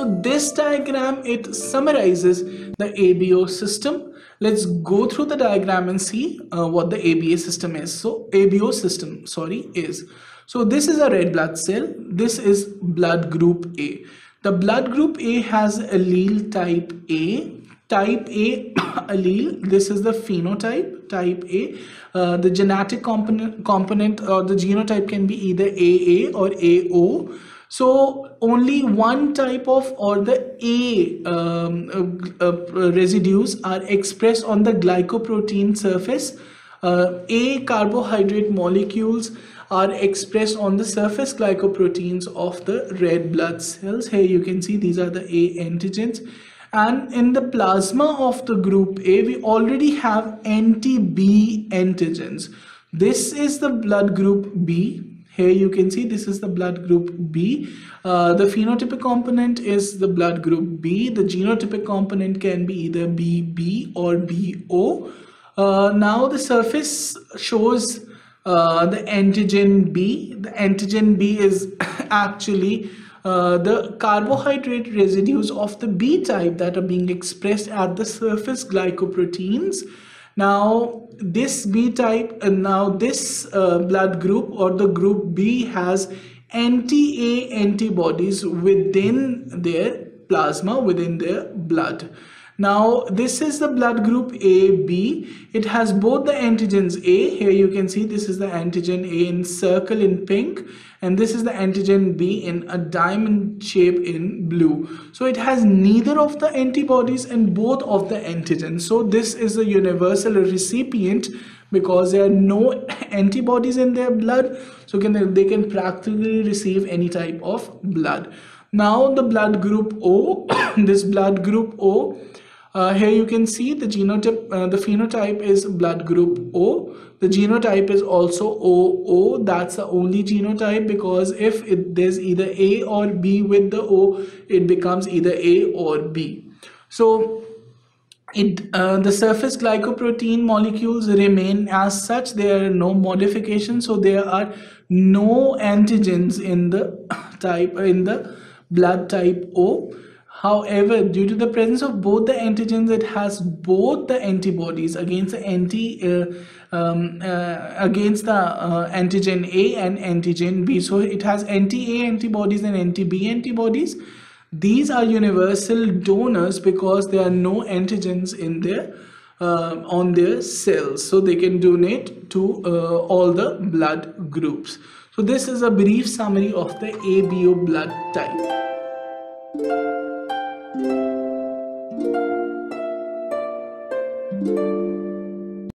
So this diagram, it summarizes the ABO system. Let's go through the diagram and see what the ABO system is. So this is a red blood cell. This is blood group A. The blood group A has allele type A. Type A allele, this is the phenotype, type A. The genetic component or the genotype can be either AA or AO. So only one type of or the A residues are expressed on the glycoprotein surface. A carbohydrate molecules are expressed on the surface glycoproteins of the red blood cells. Here you can see these are the A antigens. And in the plasma of the group A, we already have anti-B antigens. This is the blood group B. Here you can see this is the blood group B. The phenotypic component is the blood group B. The genotypic component can be either BB or BO. Now the surface shows the antigen B. The antigen B is actually the carbohydrate residues of the B type that are being expressed at the surface glycoproteins. Now this B type and blood group or the group B has anti-A antibodies within their plasma, within their blood. Now this is the blood group AB. It has both the antigens A. Here you can see this is the antigen A in circle in pink, and this is the antigen B in a diamond shape in blue. So it has neither of the antibodies and both of the antigens. So this is a universal recipient because there are no antibodies in their blood. So they can practically receive any type of blood. Now the blood group O, this blood group O, here you can see the genotype, the phenotype is blood group O. The genotype is also OO. That's the only genotype because if there's either A or B with the O, it becomes either A or B. So the surface glycoprotein molecules remain as such. There are no modifications, so there are no antigens in the blood type O. However, due to the presence of both the antigens, it has both the antibodies against the antigen A and antigen B. So it has anti-A antibodies and anti-B antibodies. These are universal donors because there are no antigens in their on their cells, so they can donate to all the blood groups. So this is a brief summary of the ABO blood type.